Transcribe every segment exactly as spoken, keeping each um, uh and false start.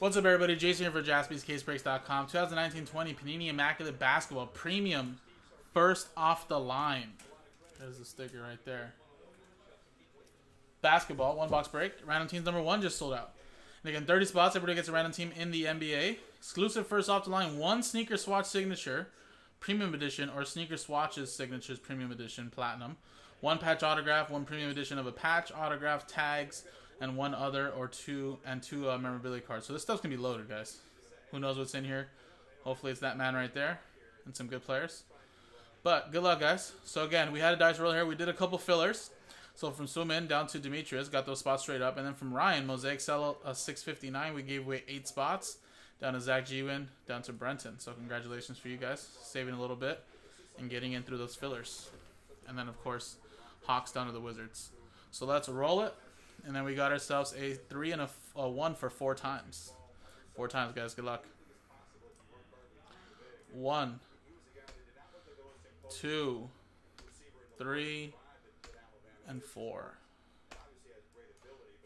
What's up, everybody? Jason here for Jaspys Case Breaks dot com. twenty nineteen twenty Panini Immaculate Basketball Premium first off the line. There's the sticker right there. Basketball, one box break. Random teams number one just sold out. And again, thirty spots. Everybody gets a random team in the N B A. Exclusive first off the line. One sneaker swatch signature, premium edition, or sneaker swatches signatures, premium edition, platinum. One patch autograph, one premium edition of a patch, autograph, tags, and one other or two and two uh, memorabilia cards. So this stuff's gonna be loaded, guys. Who knows what's in here? Hopefully it's that man right there and some good players. But good luck, guys. So again, we had a dice roll here. We did a couple fillers. So from Suman down to Demetrius, got those spots straight up, and then from Ryan Mosaic Cell uh, six fifty-nine, we gave away eight spots. Down to Zach Gewin, down to Brenton. So congratulations for you guys, saving a little bit and getting in through those fillers. And then of course Hawks down to the Wizards. So let's roll it. And then we got ourselves a three and a, a one for four times. Four times, guys. Good luck. One, two, three, and four.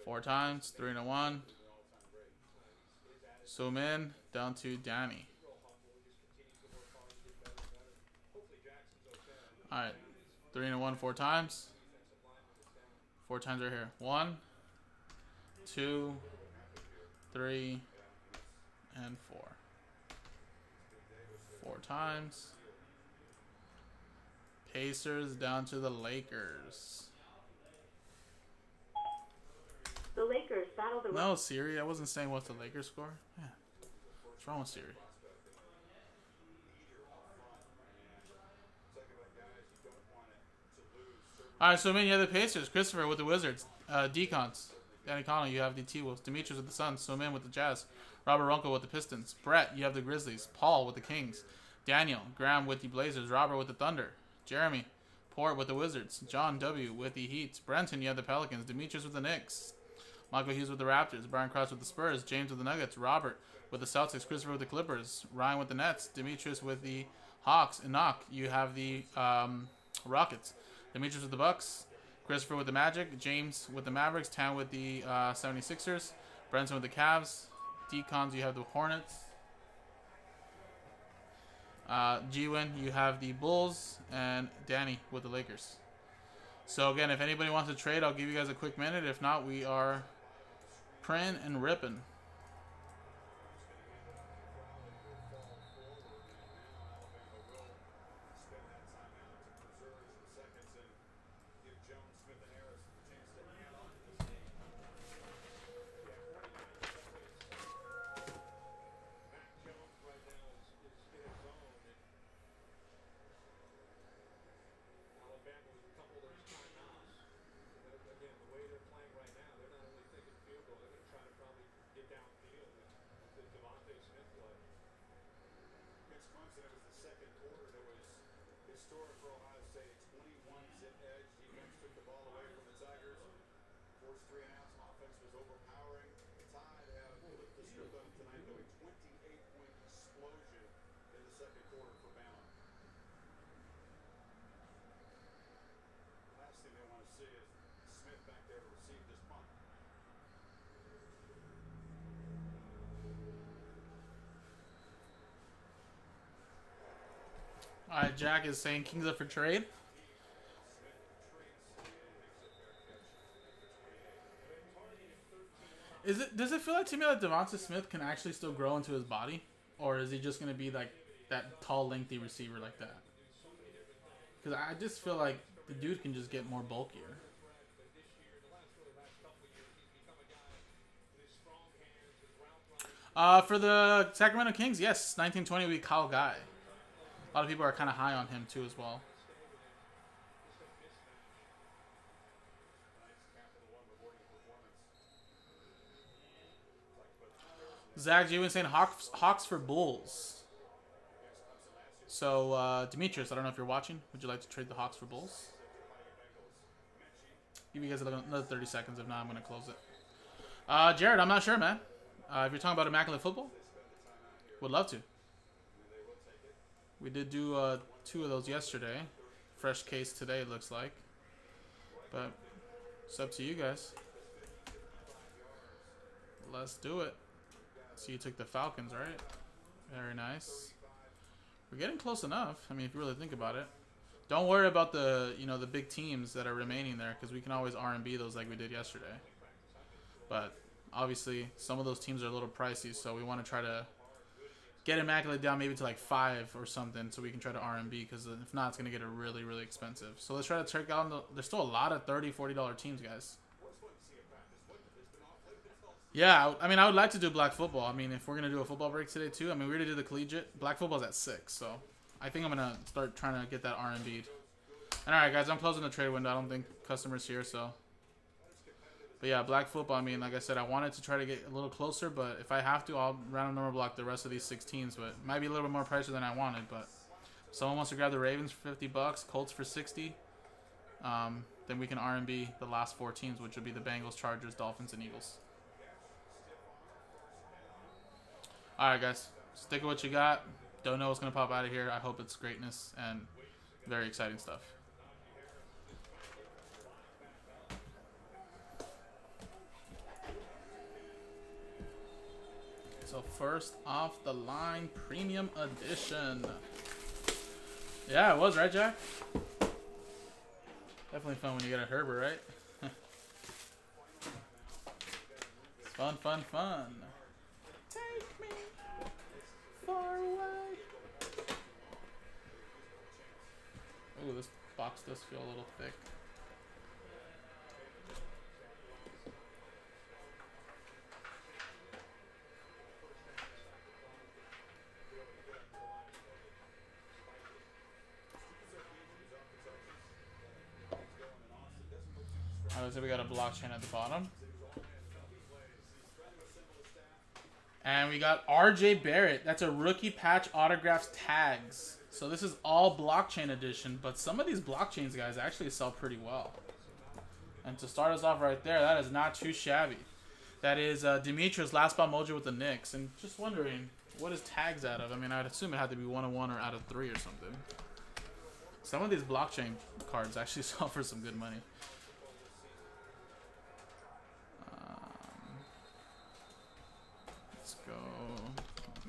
Four times, three and a one. Zoom in, down to Danny. All right, three and a one, four times. Four times right here. One, two, three, and four. Four times. Pacers down to the Lakers. The Lakers battle the... No, Siri, I wasn't saying what's the Lakers score. Yeah. What's wrong with Siri? All right, so many other Pacers. Christopher with the Wizards. Uh, Decons. Danny Connell, you have the T-Wolves. Demetrius with the Suns. So man with the Jazz. Robert Ronco with the Pistons. Brett, you have the Grizzlies. Paul with the Kings. Daniel, Graham with the Blazers. Robert with the Thunder. Jeremy, Port with the Wizards. John W. with the Heat. Brenton, you have the Pelicans. Demetrius with the Knicks. Michael Hughes with the Raptors. Brian Cross with the Spurs. James with the Nuggets. Robert with the Celtics. Christopher with the Clippers. Ryan with the Nets. Demetrius with the Hawks. Enoch, you have the um, Rockets. Demetrius with the Bucks, Christopher with the Magic, James with the Mavericks, Tan with the uh, seventy-sixers, Brenton with the Cavs, Decons, you have the Hornets, uh, Gwin, you have the Bulls, and Danny with the Lakers. So again, if anybody wants to trade, I'll give you guys a quick minute. If not, we are print and ripping. Alright, Jack is saying Kings up for trade. Is it? Does it feel like to me that Devonta Smith can actually still grow into his body? Or is he just going to be like that tall, lengthy receiver like that? Because I just feel like the dude can just get more bulkier. Uh, for the Sacramento Kings, yes, nineteen twenty we Kyle Guy. A lot of people are kind of high on him, too, as well. Zach Gewin saying Hawks, Hawks for Bulls. So, uh, Demetrius, I don't know if you're watching. Would you like to trade the Hawks for Bulls? Give you guys another thirty seconds. If not, I'm going to close it. Uh, Jared, I'm not sure, man. Uh, if you're talking about Immaculate Football, would love to. We did do uh, two of those yesterday. Fresh case today, it looks like. But it's up to you guys. Let's do it. So you took the Falcons, right? Very nice. We're getting close enough. I mean, if you really think about it. Don't worry about the, you know, the big teams that are remaining there, because we can always R and B those like we did yesterday. But obviously, some of those teams are a little pricey, so we want to try to get Immaculate down maybe to like five or something, so we can try to R and B, because if not, it's going to get really, really expensive. So let's try to check out. The, there's still a lot of thirty, forty dollar teams, guys. Yeah, I mean, I would like to do black football. I mean, if we're going to do a football break today, too. I mean, we already did the collegiate. Black football's at six, so I think I'm going to start trying to get that R and B'd. And all right, guys, I'm closing the trade window. I don't think customers here, so. But, yeah, black football, I mean, like I said, I wanted to try to get a little closer, but if I have to, I'll random number block the rest of these sixteens. But it might be a little bit more pricier than I wanted, but if someone wants to grab the Ravens for fifty bucks, Colts for sixty, um, then we can R and B the last four teams, which would be the Bengals, Chargers, Dolphins, and Eagles. All right, guys, stick with what you got. Don't know what's going to pop out of here. I hope it's greatness and very exciting stuff. So first off the line, premium edition. Yeah, it was, right, Jack? Definitely fun when you get a Herbert, right? Fun, fun, fun. Take me far away. Ooh, this box does feel a little thick. Obviously, we got a blockchain at the bottom. And we got R J Barrett. That's a rookie patch autographs tags. So this is all blockchain edition, but some of these blockchains, guys, actually sell pretty well. And to start us off right there, that is not too shabby. That is uh, Demetrius Last Ball Mojo with the Knicks. And just wondering, what is tags out of? I mean, I'd assume it had to be one of one or out of three or something. Some of these blockchain cards actually sell for some good money.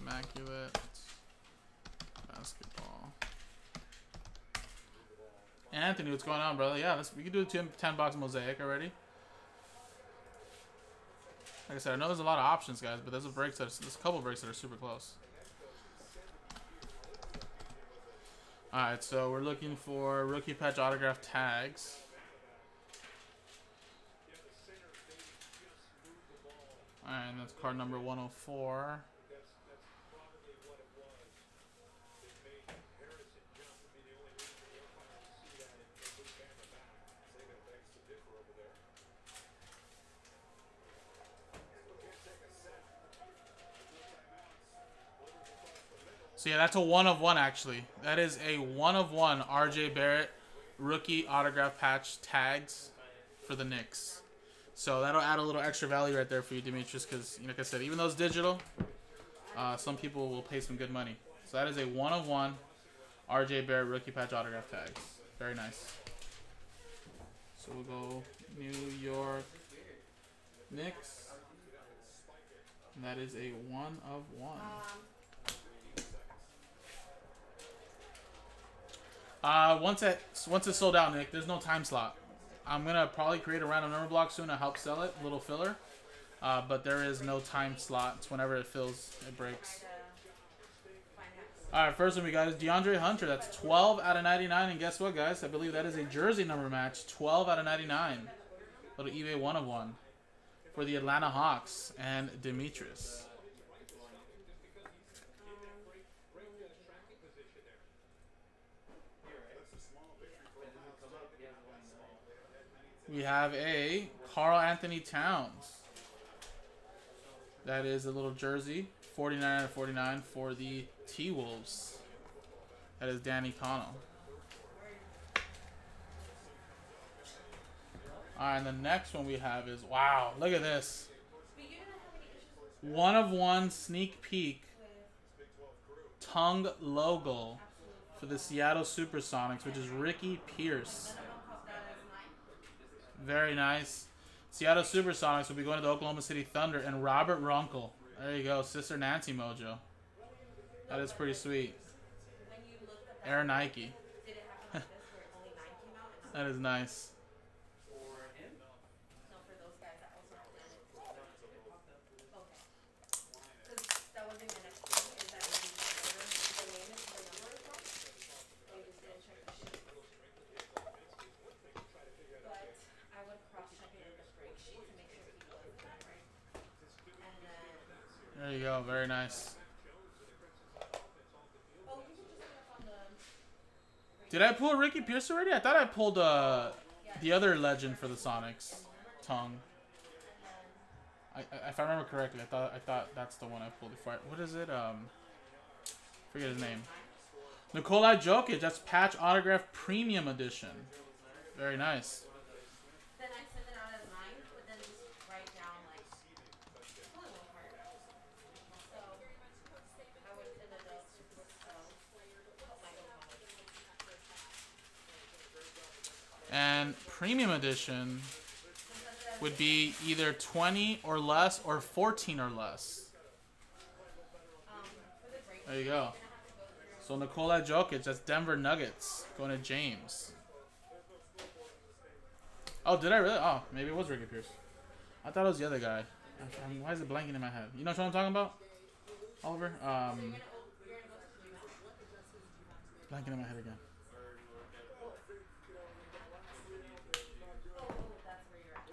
Immaculate Basketball. Anthony, what's going on, brother? Yeah, let's, we can do a ten box mosaic already. Like I said, I know there's a lot of options, guys, but there's a breaks that are, there's a couple breaks that are super close. All right, so we're looking for rookie patch autograph tags. All right, and that's card number one oh four. So yeah, that's a one of one actually. That is a one of one R J Barrett rookie autograph patch tags for the Knicks. So that'll add a little extra value right there for you, Demetrius, because you know, like I said, even though it's digital, uh, some people will pay some good money. So that is a one of one R J Barrett rookie patch autograph tags. Very nice. So we'll go New York Knicks. And that is a one of one. Uh, once it once it's sold out, Nick, there's no time slot. I'm gonna probably create a random number block soon to help sell it, little filler. Uh, but there is no time slot. It's whenever it fills, it breaks. All right, first one we got is DeAndre Hunter. That's twelve out of ninety-nine, and guess what, guys? I believe that is a jersey number match. twelve out of ninety-nine. Little eBay one of one for the Atlanta Hawks and Demetrius. We have a Carl Anthony Towns. That is a little jersey. forty-nine out of forty-nine for the T-Wolves. That is Danny Connell. All right, and the next one we have is, wow, look at this. One of one sneak peek tongue logo for the Seattle Supersonics, which is Ricky Pierce. Very nice. Seattle Supersonics will be going to the Oklahoma City Thunder, and Robert Runkle, There you go, Sister Nancy Mojo. That is pretty sweet. Air Nike. That is nice. There you go, very nice. Did I pull Ricky Pierce already? I thought I pulled uh, the other legend for the Sonics, Tongue. I, I, if I remember correctly, I thought I thought that's the one I pulled before. I, what is it? Um, forget his name. Nikola Jokic. That's patch autograph premium edition. Very nice. And premium edition would be either twenty or less or fourteen or less. There you go. So Nikola Jokic, that's Denver Nuggets, going to James. Oh, did I really? Oh, maybe it was Ricky Pierce. I thought it was the other guy. I mean, why is it blanking in my head? You know what I'm talking about, Oliver? Um, blanking in my head again.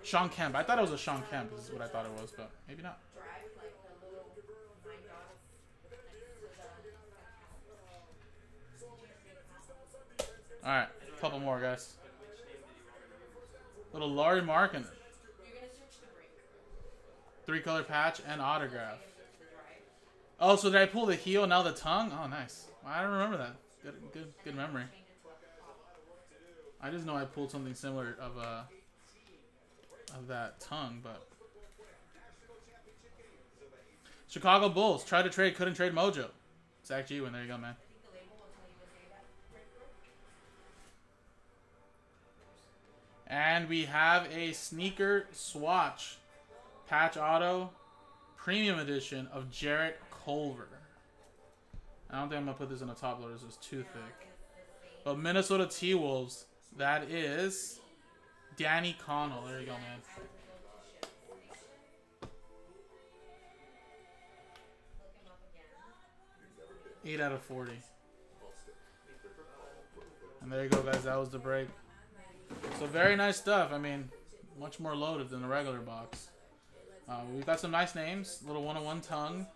Shawn Kemp. I thought it was a Shawn Kemp. This is what I thought it was, but maybe not. All right, a couple more guys. Little Larry Markin. Three color patch and autograph. Oh, so did I pull the heel now the tongue? Oh, nice. I don't remember that. Good, good, good memory. I just know I pulled something similar of a. Uh, Of that tongue, but Chicago Bulls tried to trade, couldn't trade Mojo. Zach G, win. There you go, man. And we have a sneaker swatch patch auto premium edition of Jarrett Culver. I don't think I'm gonna put this in the top loaders, it's too thick. But Minnesota T Wolves, that is. Danny Connell, there you go, man. eight out of forty. And there you go, guys. That was the break. So very nice stuff. I mean, much more loaded than the regular box. Uh, we've got some nice names. Little one oh one Tongue.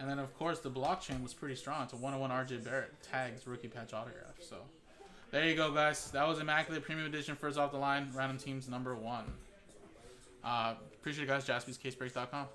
And then, of course, the blockchain was pretty strong. It's a one oh one R J Barrett. Tags, rookie patch autograph. So... there you go, guys. That was Immaculate Premium Edition, first off the line, random teams number one. Uh, appreciate it, guys. Jaspys Case Breaks dot com.